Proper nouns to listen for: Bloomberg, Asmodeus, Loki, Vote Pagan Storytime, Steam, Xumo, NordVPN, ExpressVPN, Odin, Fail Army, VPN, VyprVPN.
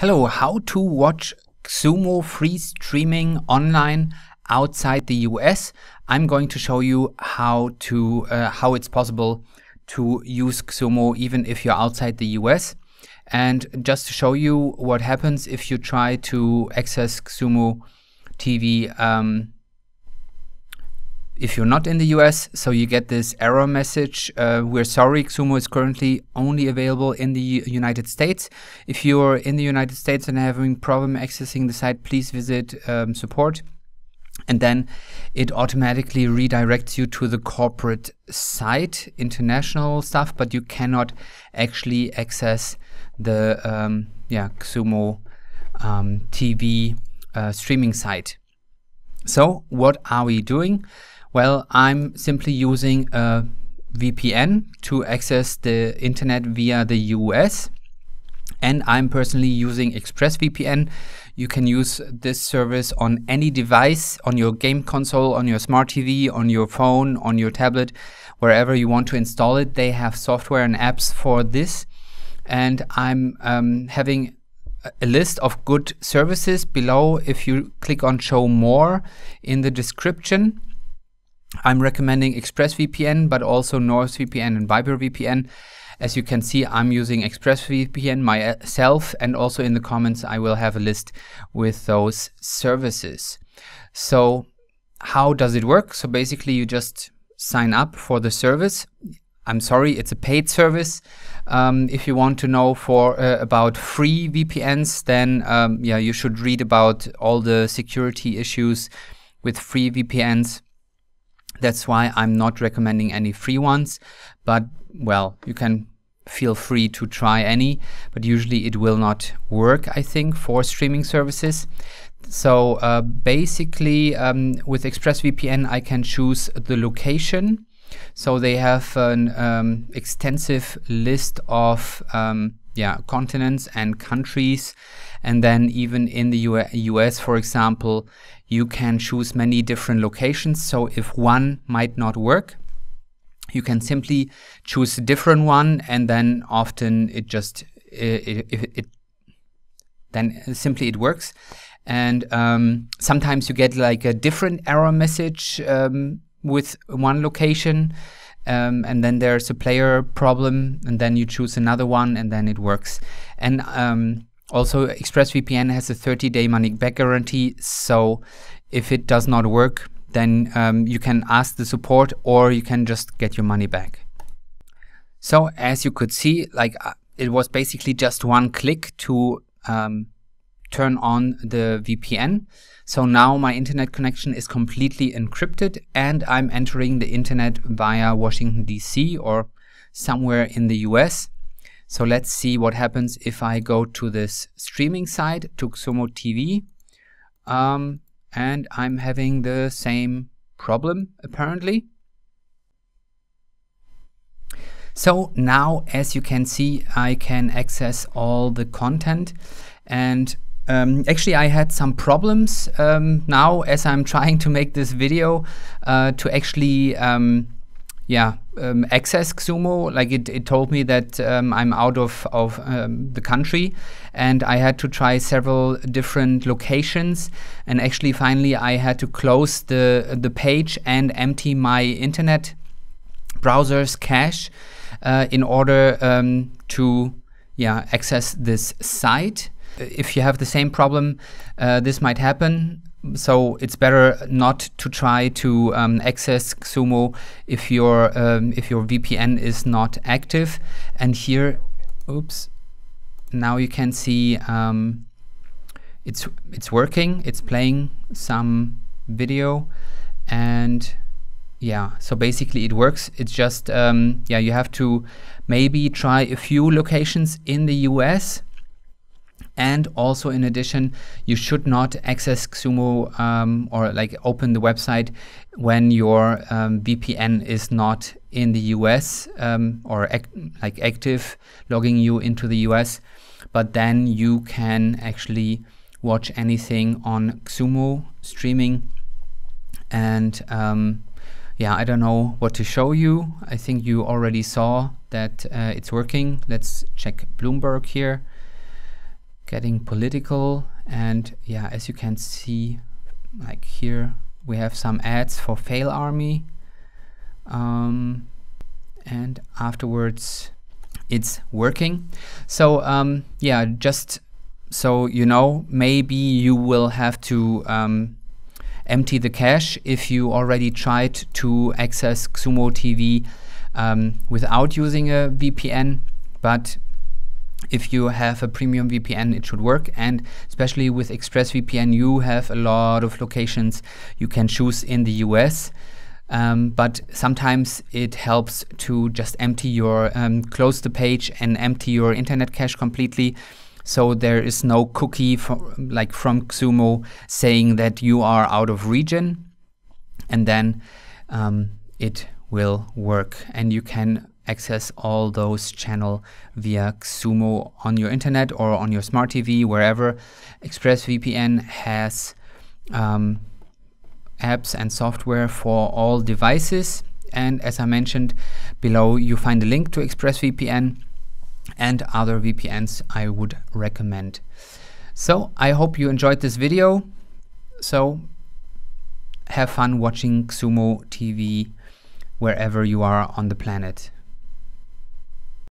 Hello, how to watch Xumo free streaming online outside the US. I'm going to show you how it's possible to use Xumo even if you're outside the US. And just to show you what happens if you try to access Xumo TV if you're not in the US, so you get this error message, we're sorry, Xumo is currently only available in the United States. If you're in the United States and having problem accessing the site, please visit support. And then it automatically redirects you to the corporate site, international stuff, but you cannot actually access the Xumo TV streaming site. So what are we doing? Well, I'm simply using a VPN to access the internet via the US, and I'm personally using ExpressVPN. You can use this service on any device, on your game console, on your smart TV, on your phone, on your tablet, wherever you want to install it. They have software and apps for this, and I'm having a list of good services below. If you click on show more in the description, I'm recommending ExpressVPN, but also NordVPN and VyprVPN. As you can see, I'm using ExpressVPN myself, and also in the comments I will have a list with those services. So how does it work? So basically you just sign up for the service. I'm sorry, it's a paid service. If you want to know about free VPNs, then you should read about all the security issues with free VPNs. That's why I'm not recommending any free ones, but well, you can feel free to try any, but usually it will not work, I think, for streaming services. So basically with ExpressVPN, I can choose the location. So they have an extensive list of continents and countries, and then even in the US, for example, you can choose many different locations. So if one might not work, you can simply choose a different one, and then often it works. And sometimes you get like a different error message with one location, and then there's a player problem, and then you choose another one, and then it works. And also ExpressVPN has a 30-day money-back guarantee, so if it does not work, then you can ask the support, or you can just get your money back. So as you could see, like it was basically just one click to turn on the VPN. So now my internet connection is completely encrypted, and I'm entering the internet via Washington DC or somewhere in the US. So let's see what happens if I go to this streaming site, to Xumo TV, and I'm having the same problem apparently. So now, as you can see, I can access all the content, and actually I had some problems now as I'm trying to make this video to actually access Xumo. Like it told me that I'm out of the country, and I had to try several different locations, and actually finally I had to close the page and empty my internet browser's cache in order to access this site. If you have the same problem, this might happen. So it's better not to try to access Xumo if your VPN is not active. And here, oops, now you can see it's working. It's playing some video, and so basically it works. It's just you have to maybe try a few locations in the US. And also, in addition, you should not access Xumo or like open the website when your VPN is not in the US or active, logging you into the US. But then you can actually watch anything on Xumo streaming. And I don't know what to show you. I think you already saw that it's working. Let's check Bloomberg here. getting political, and yeah, as you can see, like here we have some ads for Fail Army, and afterwards it's working. So yeah, just so you know, maybe you will have to empty the cache if you already tried to access Xumo TV without using a VPN. But if you have a premium VPN, it should work. And especially with ExpressVPN, you have a lot of locations you can choose in the US. But sometimes it helps to just empty your, close the page and empty your internet cache completely. So there is no cookie like from Xumo saying that you are out of region, and then it will work and you can access all those channels via Xumo on your internet or on your smart TV, wherever. ExpressVPN has apps and software for all devices, and as I mentioned below, you find a link to ExpressVPN and other VPNs I would recommend. So I hope you enjoyed this video. So have fun watching Xumo TV wherever you are on the planet.